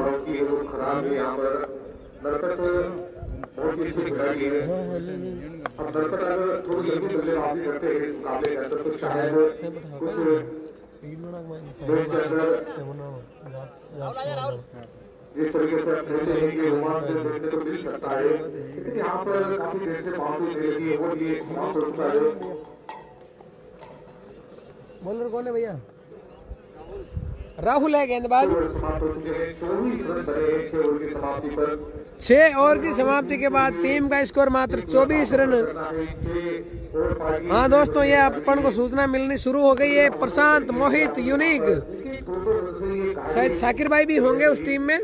तरीके से देखते हैं कि रोमांच देखने को मिल सकता है, लेकिन यहाँ पर काफी देर से बाउंड्री मिलेगी और ये रोमांच होता है। बॉलर कौन है भैया? राहुल है गेंदबाज। छह ओवर की समाप्ति के बाद टीम का स्कोर मात्र चौबीस रन। हाँ दोस्तों, ये अपन को सूचना मिलनी शुरू हो गई है। प्रशांत, मोहित, यूनिक, शायद शाकिर भाई भी होंगे उस टीम में।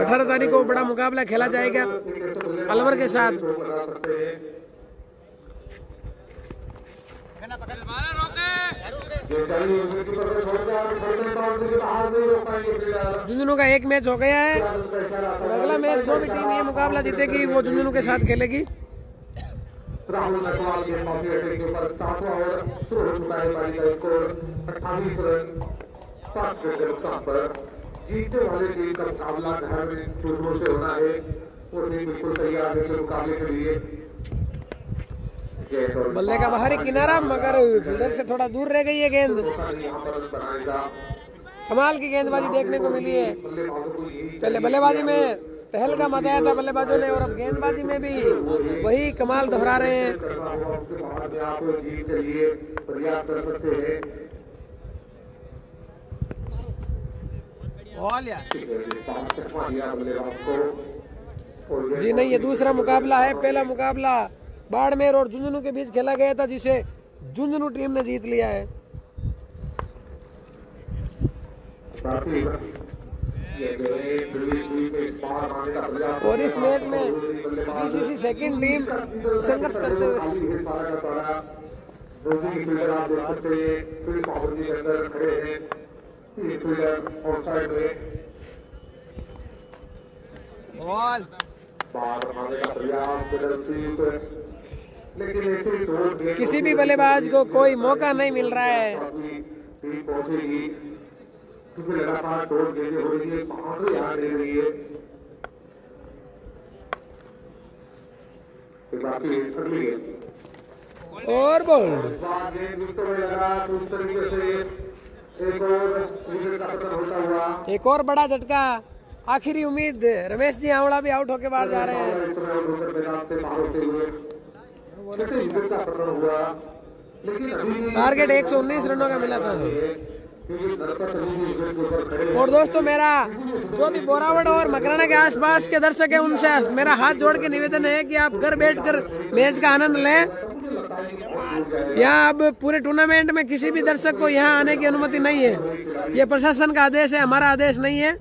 अठारह तारीख को बड़ा मुकाबला खेला जाएगा अलवर के साथ। झुंझुनू का एक मैच हो गया है और अगला मैच जो भी टीम ये मुकाबला जीतेगी वो झुंझुनू के साथ खेलेगी। राहुल नकवाल के के ऊपर सातवां ओवर शुरू हो चुका है। पारी का स्कोर अट्ठाईस रन पांच के नुकसान पर जीतने वाले टीम का मुकाबला घर में झुंझुनू से होना है और टीम बिल्कुल तैयार है मुकाबले के लिए। बल्ले का बाहरी किनारा मगर फील्डर से थोड़ा दूर रह गई है गेंद। कमाल की गेंदबाजी देखने को मिली है। पहले बल्लेबाजी में तहलका मचाया था बल्लेबाजों ने और अब गेंदबाजी में भी वही कमाल दोहरा रहे हैं। जी नहीं, ये दूसरा मुकाबला है। पहला मुकाबला बाड़मेर और झुंझुनू के बीच खेला गया था जिसे झुंझुनू टीम ने जीत लिया है। और इस मैच में बीसीसी सेकंड टीम संघर्ष करते हुए, किसी भी बल्लेबाज को कोई मौका नहीं मिल रहा है। और बॉल एक और बड़ा झटका। आखिरी उम्मीद, रमेश जी आवड़ा भी आउट होके बाहर जा रहे हैं। टारगेट एक सौ उन्नीस रनों का मिला था। और दोस्तों, मेरा जो भी बोरावड़ और मकराना के आसपास के दर्शक है उनसे मेरा हाथ जोड़ के निवेदन है कि आप घर बैठकर मैच का आनंद लें। यहाँ अब पूरे टूर्नामेंट में किसी भी दर्शक को यहाँ आने की अनुमति नहीं है। ये प्रशासन का आदेश है, हमारा आदेश नहीं है।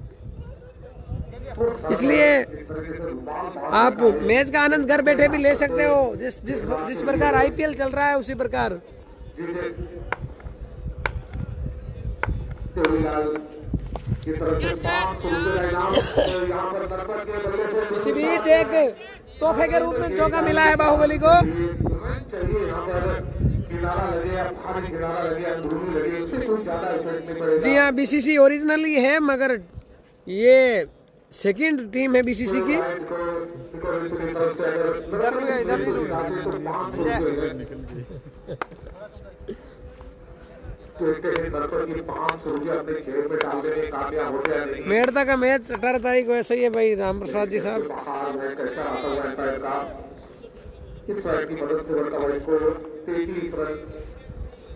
इसलिए आप मैच का आनंद घर बैठे भी ले सकते हो। जिस जिस जिस प्रकार आईपीएल चल रहा है उसी प्रकार। इसी बीच एक तोहफे के रूप में चौका मिला है बाहुबली को। जी हाँ, बीसीसी ओरिजिनल ही है मगर ये सेकेंड टीम है बीसीसी की। मेड़ता का मैच अठारह तारीख को ऐसा ही है भाई। राम प्रसाद जी साहब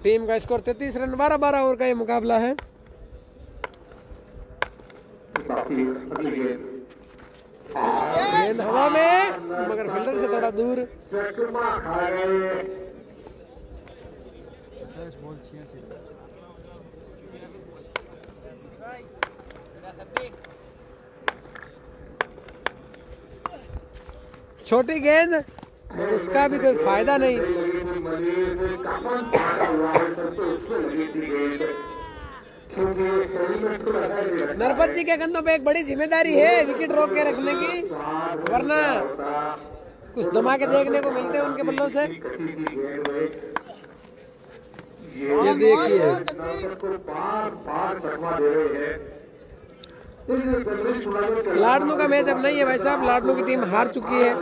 टीम का स्कोर तैतीस रन, बारह बारह ओवर का ये मुकाबला है। गेंद हवा में मगर फील्डर से थोड़ा दूर। छोटी गेंद, उसका भी कोई फायदा नहीं। नरपत जी के कंधों पे एक बड़ी जिम्मेदारी है विकेट रोक के रखने की, वरना कुछ धमाके देखने को मिलते हैं उनके बल्लों से। ये देखिए, लाडनू का मैच अब नहीं है भाई साहब। लाडनू की टीम हार चुकी है।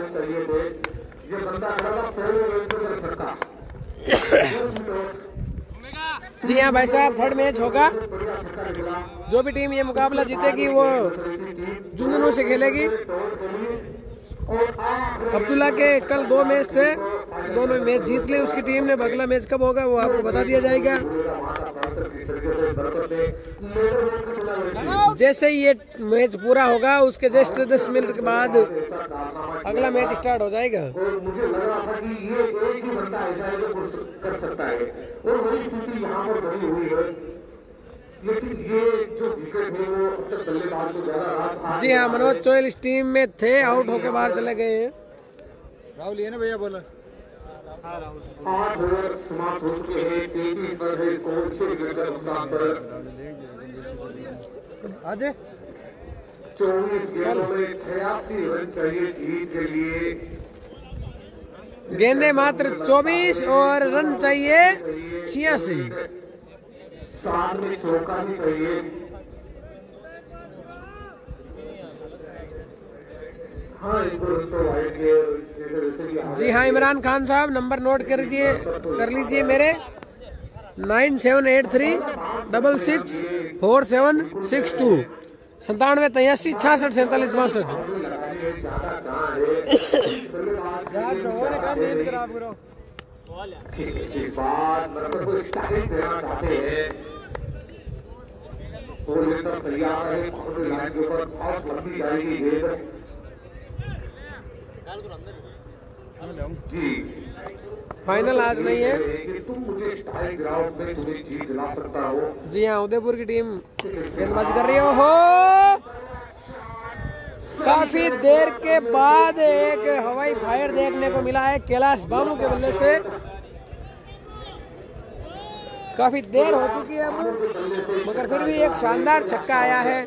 जी हाँ भाई साहब, थर्ड मैच होगा। जो भी टीम ये मुकाबला जीतेगी वो झुंझुनू से खेलेगी। अब्दुल्ला के कल दो मैच थे, दोनों मैच जीत लिए उसकी टीम ने। अगला मैच कब होगा वो आपको बता दिया जाएगा। जैसे ये मैच पूरा होगा उसके जस्ट दस मिनट के बाद अगला मैच स्टार्ट हो जाएगा। और मुझे लग रहा था कि ये एक ही बंदा ऐसा है जो कर सकता है और वही स्थिति यहाँ पर बनी हुई है, लेकिन ये जो विकेट है वो अब तक बल्लेबाज को ज्यादा रास। जी हाँ, मनोज चोहिल इस टीम में थे, आउट होकर बाहर चले गए हैं। राहुल ये ना भैया बोला आठ ओवर समाप्त हो चुके हैं, तैंतीस पर है स्कोर, छह विकेट के नुकसान पर। आज चौबीस गेंदों में छियासी रन चाहिए जीत के लिए। गेंदे मात्र चौबीस और रन चाहिए छियासी। साथ में चौका भी चाहिए। हाँ, जी हाँ, इमरान खान साहब नंबर नोट कर लीजिए कर लीजिए मेरे nine seven eight three double six four seven six two. संतानवे तिरासी छियासठ सैतालीस बासठ। फाइनल आज नहीं है कि तुम मुझे स्टाइल ग्राउंड में तुम्हें जीत दिला सकता हो। जी हाँ, उदयपुर की टीम गेंदबाजी कर रही है। हो, काफी देर के बाद एक हवाई फायर देखने को मिला है कैलाश बाबू के बल्ले से। काफी देर हो चुकी है अब, मगर फिर भी एक शानदार छक्का आया है।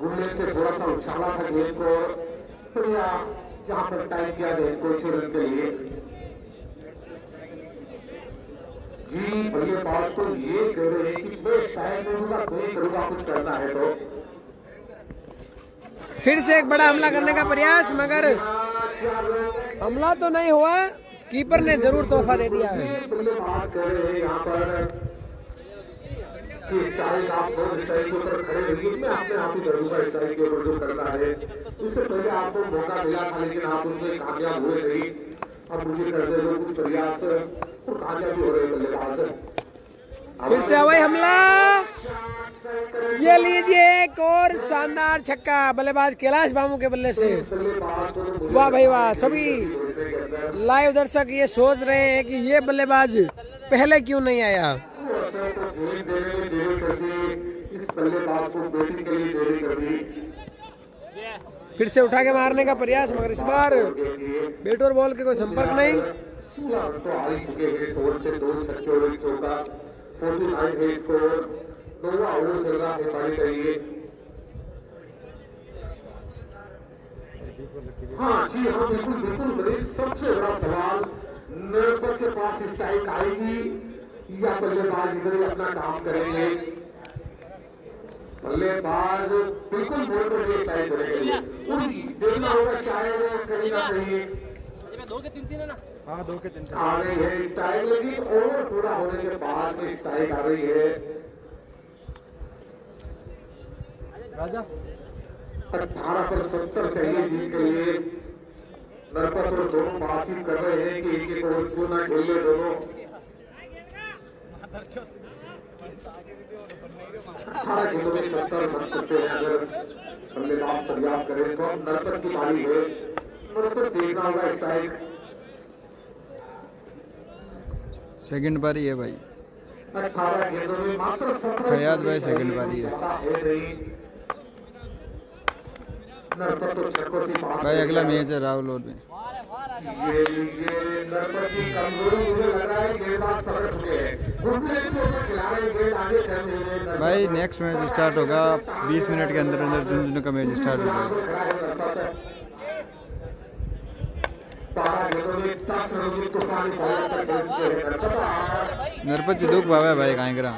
फिर से एक बड़ा हमला करने का प्रयास, मगर हमला तो नहीं हुआ, कीपर ने जरूर तोहफा दे दिया है। स्टाइल आप लोग स्टाइल के ऊपर खड़े रहिए, मैं अपने आप ही करूंगा स्टाइल के ऊपर जो करता है। उससे पहले आपको मौका मिला था लेकिन आप उसमें कामयाब हुए नहीं। अब मुझे करने दो कुछ प्रयास और कामयाबी हो रहे बल्लेबाज। फिर से हवाई हमला, ये लीजिए एक और शानदार छक्का बल्लेबाज कैलाश बाबू के बल्ले से। वाह भाई वाह, सभी लाइव दर्शक ये सोच रहे हैं कि ये बल्लेबाज पहले क्यों नहीं आया। फिर से उठा के मारने का प्रयास, मगर इस बार बैट और बॉल के कोई संपर्क नहीं। हाँ जी हाँ, बिल्कुल बिल्कुल। सबसे बड़ा सवाल निर्भर के पास स्ट्राइक आएगी या बल्लेबाज इधर ही अपना काम करेंगे। बल्लेबाज बिल्कुल बोल कर स्ट्राइक करेंगे, देखना होगा शायद कहीं ना कहीं। दो के तीन तीन है ना। हाँ, दो के तीन आ रही है स्ट्राइक, लेकिन ओवर पूरा होने के बाद में स्ट्राइक आ रही है। राजा अठारह पर सत्तर चाहिए जीत के लिए। नरपत और दोनों बातचीत कर रहे हैं कि एक एक ओवर क्यों ना खेल ले दोनों। अठारह खेलों में सत्तर बन सकते हैं अगर बल्लेबाज प्रयास करें तो। अब नरपत की पारी है, नरपत देखना होगा स्ट्राइक। सेकंड पारी है भाई, अठारह खेलों में मात्र सत्रह। फयाज भाई सेकंड पारी है नरपत तो छक्कों से बाहर भाई। अगला मैच है राहुल और में। ये ये नरपत की कमजोरी मुझे लग रहा है, गेंदबाज पकड़ चुके हैं। भाई नेक्स्ट मैच स्टार्ट होगा बीस मिनट के अंदर अंदर झुंझुनू का मैच स्टार्ट होगा। नरपत जी दुख बाबा भाई कांगरा।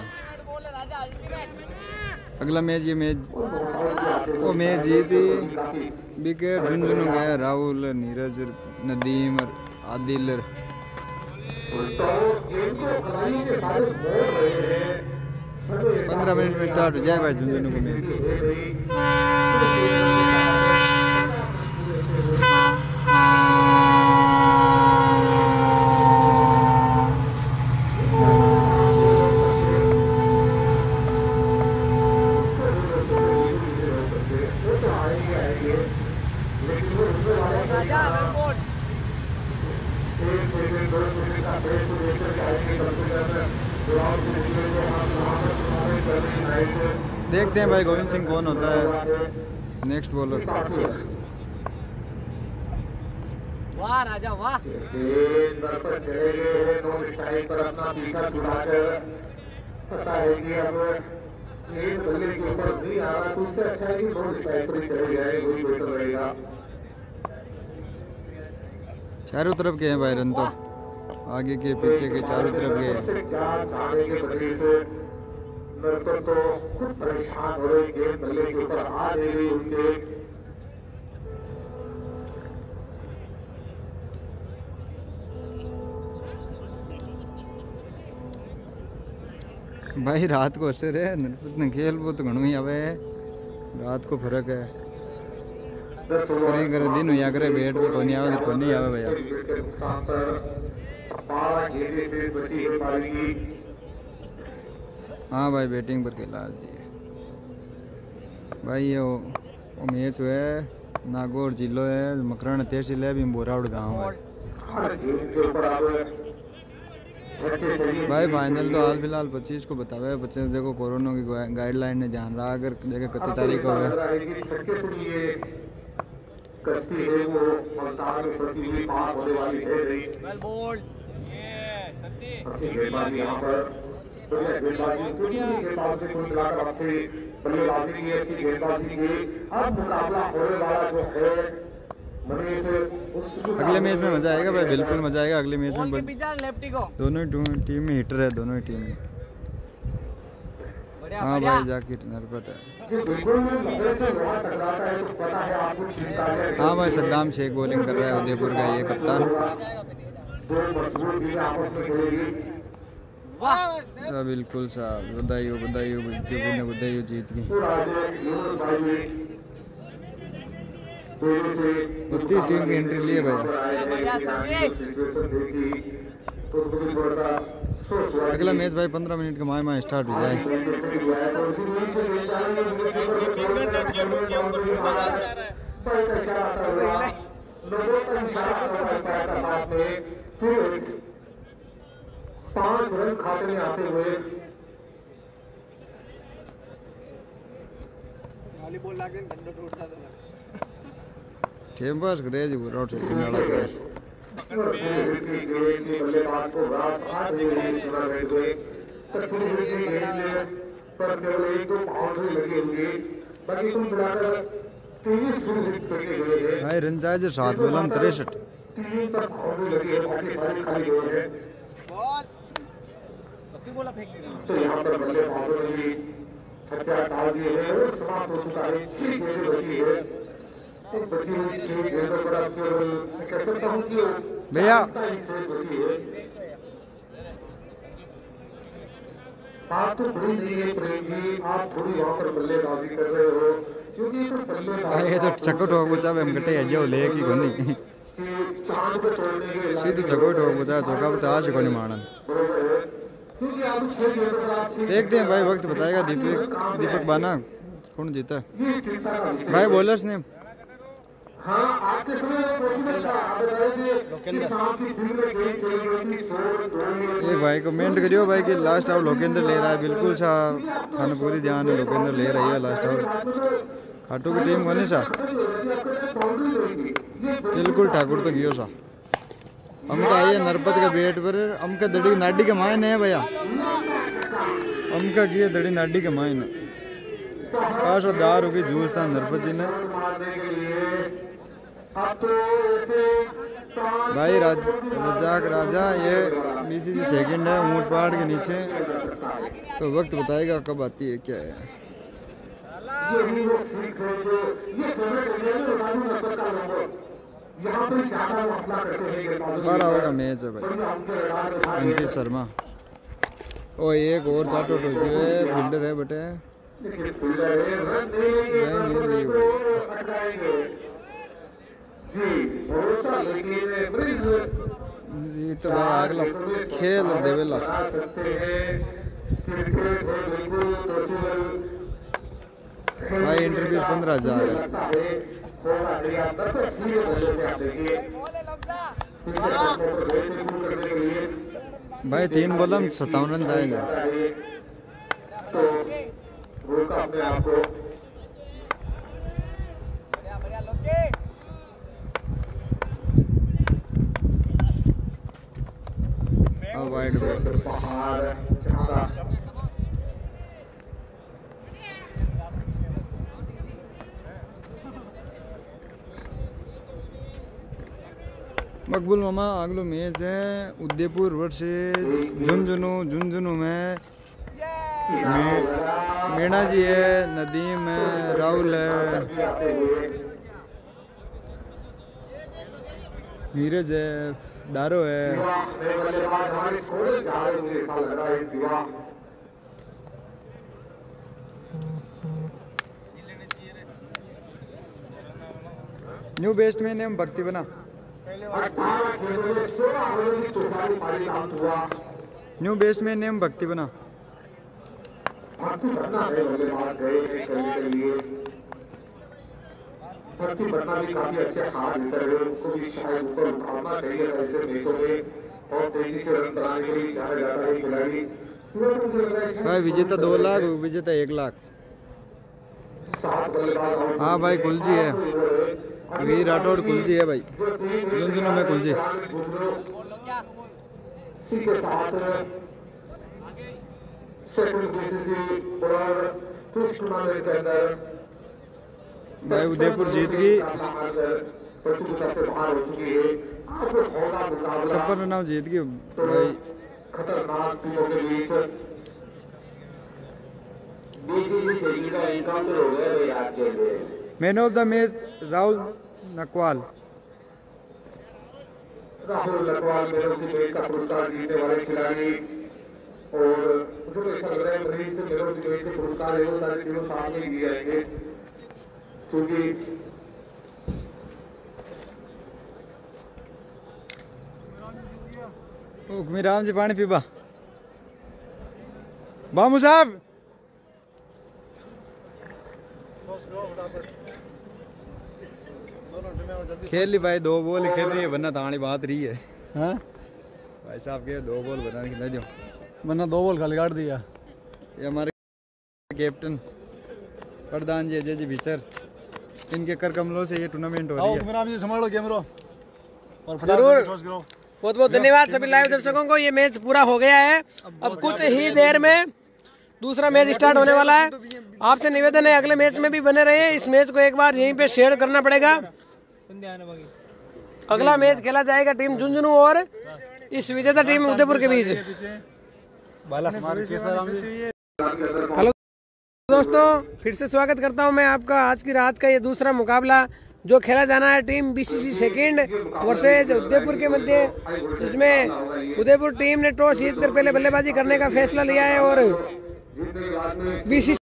अगला मैच ये मैच वो मैच जीती विकेट झुंझुनू गया। राहुल, नीरज, नदीम और आदिल पंद्रह मिनट में स्टार्ट हो जाए भाई झुंझुनू को मैच। देखते हैं भाई गोविंद सिंह कौन होता है नेक्स्ट बॉलर। वाह राजा वाह, चारों तरफ के हैं भाई रन, तो आगे के पीछे के चारों तरफ के लड़कों तो खुद परेशान हो रहे गेम बल्ले के ऊपर आ रही उनके। भाई रात को असर है न खेल वो तो घणु ही आवे, रात को फर्क है करे दिन हुआ करे बैट पे कोनी आवे तो कोनी आवे भैया। हाँ भाई बैटिंग पर खेला जी भाई, ये वो मैच हुआ है नागौर जिलो है मकराना तहसील है बोरावड़ गाँव है भाई। फाइनल तो हाल फिलहाल पच्चीस को बतावे, पच्चीस देखो कोरोना की गाइडलाइन ने ध्यान रहा, अगर देखे कितनी तारीख को है। अगले मैच में मजा आएगा भाई, बिल्कुल मजा आएगा अगले मैच में। दोनों टीम में हिटर है, दोनों ही टीम में। हाँ भाई जाकिर नरपत है। हाँ भाई सद्दाम शेख बॉलिंग कर रहा है उदयपुर का ये कप्तान। बिल्कुल साहब बधाई हो बधाई हो बधाई हो बधाई हो जीत की। बत्तीस टीम की एंट्री लिए भाई। अगला मैच भाई पंद्रह मिनट के माए माए स्टार्ट हो जाए। पांच रन खाते में आते हुए सात बोला तिरसठ बोला फेंक तो यहाँ पर बल्ले और समाप्त हो चुका है। छह गेंदें बची है, तो बची हुई छह गेंदों पर आप केवल कह सकता हूँ कि भैया बात तो बड़ी नहीं है प्रेम जी, आप थोड़ी वहाँ पर बल्लेबाजी कर रहे हो क्योंकि तो बल्लेबाजी तो चक्कर हो बचा हम घटे जो ले की गोनी सीधे चकोट हो बचा चौका पर आज को नहीं मारना। देखते हैं भाई वक्त बताएगा दीपक दीपक बाना कौन जीता भाई बॉलर्स ने। हाँ आपके एक भाई कमेंट करियो भाई कि लास्ट आवर लोकेंद्र ले रहा है, बिल्कुल सा खान पूरी ध्यान है लोकेंद्र ले रही है लास्ट आवर। खाटू की टीम कौन सा बिल्कुल ठाकुर तो गियो सा हमको आई है नरपत के बेट पर हमका दड़ी नाडी के मायने है भैया, हमका किए दड़ी नाडी के मायने काश दार होगी जूस था नरपत जी ने भाई। राज, रजाक राजा ये बीसीसी सेकंड है ऊंट पहाड़ के नीचे, तो वक्त बताएगा कब आती है क्या है। बारह ओवर का मैच है भाई। अंकित शर्मा ओ एक और चार टोटो फील्डर है बटे जी तो भाई अगला खेल देवेला भाई इंटरव्यू पंद्रह हजार है भाई तीन बॉलम सत्तावन रन जाएगा। भरोसा अपने आप को अवॉइड कर पहाड़ चढ़ा मकबूल मामा अगलो मैच है उदयपुर वर्सेस झुंझुनू। झुंझुनू में मीणा जी है, नदीम है, राहुल है, नीरज है, दारो है। न्यू बैट्समैन है भक्ति बना। न्यू बैट्समैन नेम भक्ति बना। भक्ति बना भी काफी अच्छे हाथ हिटर है, उनको भी शायद ऊपर उठाना चाहिए ऐसे मैचों में और तेजी से रन बनाने के लिए जाना जाता है खिलाड़ी। भाई विजेता दो लाख, विजेता एक लाख। हाँ भाई कुलजी है, वीर राठौड़ कुलजी है भाई। झुंझुनू में कुलजी भाई। उदयपुर जीत गई, छप्पन रन आउट जीत गई भाई। खतरनाक टीमों के बीच बीसीसी शैली का एनकाउंटर हो गया भाई आज के लिए। Man of the match Rahul Nakwal. Rahul Nakwal का पुरस्कार जीतने वाले खिलाड़ी और मुझे ऐसा लग रहा है मरीज से मेरे दिवेश के पुरस्कार है वो सारे तीनों साथ में दिए जाएंगे क्योंकि हुक्मी राम जी पानी पीबा बामू साहब। खेल भाई दो बॉल खेल रही है वरना तानी बात रही है। हाँ भाई साहब के दो बॉल बनाने की नहीं दो वरना दो बॉल गल काट दिया। ये हमारे कैप्टन प्रधान जी अजय जी बिचर इनके कर कमलों से ये टूर्नामेंट हो रही है। मेरा जी संभालो कैमरा और जरूर बहुत बहुत धन्यवाद सभी लाइव दर्शकों को। ये मैच पूरा हो गया है, अब कुछ ही देर में दूसरा मैच स्टार्ट होने वाला है। आपसे निवेदन है अगले मैच में भी बने रहे। इस मैच को एक बार यहीं पे शेयर करना पड़ेगा। अगला मैच खेला जाएगा टीम झुंझुनू और इस विजेता टीम उदयपुर के बीच। हेलो दोस्तों, फिर से स्वागत करता हूं मैं आपका। आज की रात का ये दूसरा मुकाबला जो खेला जाना है team BCC second versus Udaipur के मध्य, जिसमें उदयपुर टीम ने टॉस जीतकर पहले बल्लेबाजी करने का फैसला लिया है और बीसीसी